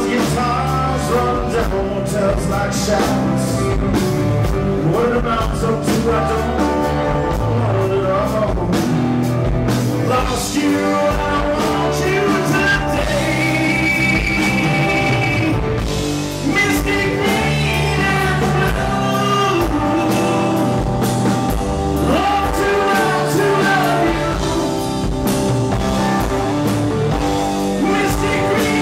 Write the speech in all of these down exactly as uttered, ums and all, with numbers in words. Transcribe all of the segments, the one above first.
Those guitars run down hotels like showers. What it amounts up to, I don't know at all. Lost you, I want you today. Mystic rain and blue. Love to love to love you. Mystic rain.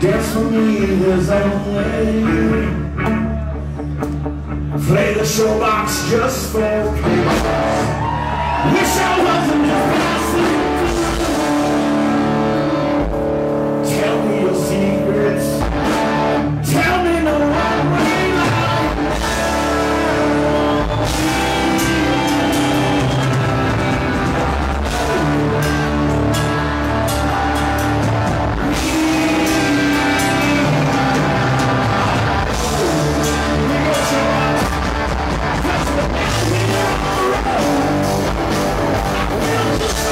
Dance for me, there's only play the showbox just for kicks. Wish I wasn't depressed. Tell me your secrets. Tell me no one way lie. We'll be right back.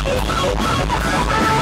Oh, my God.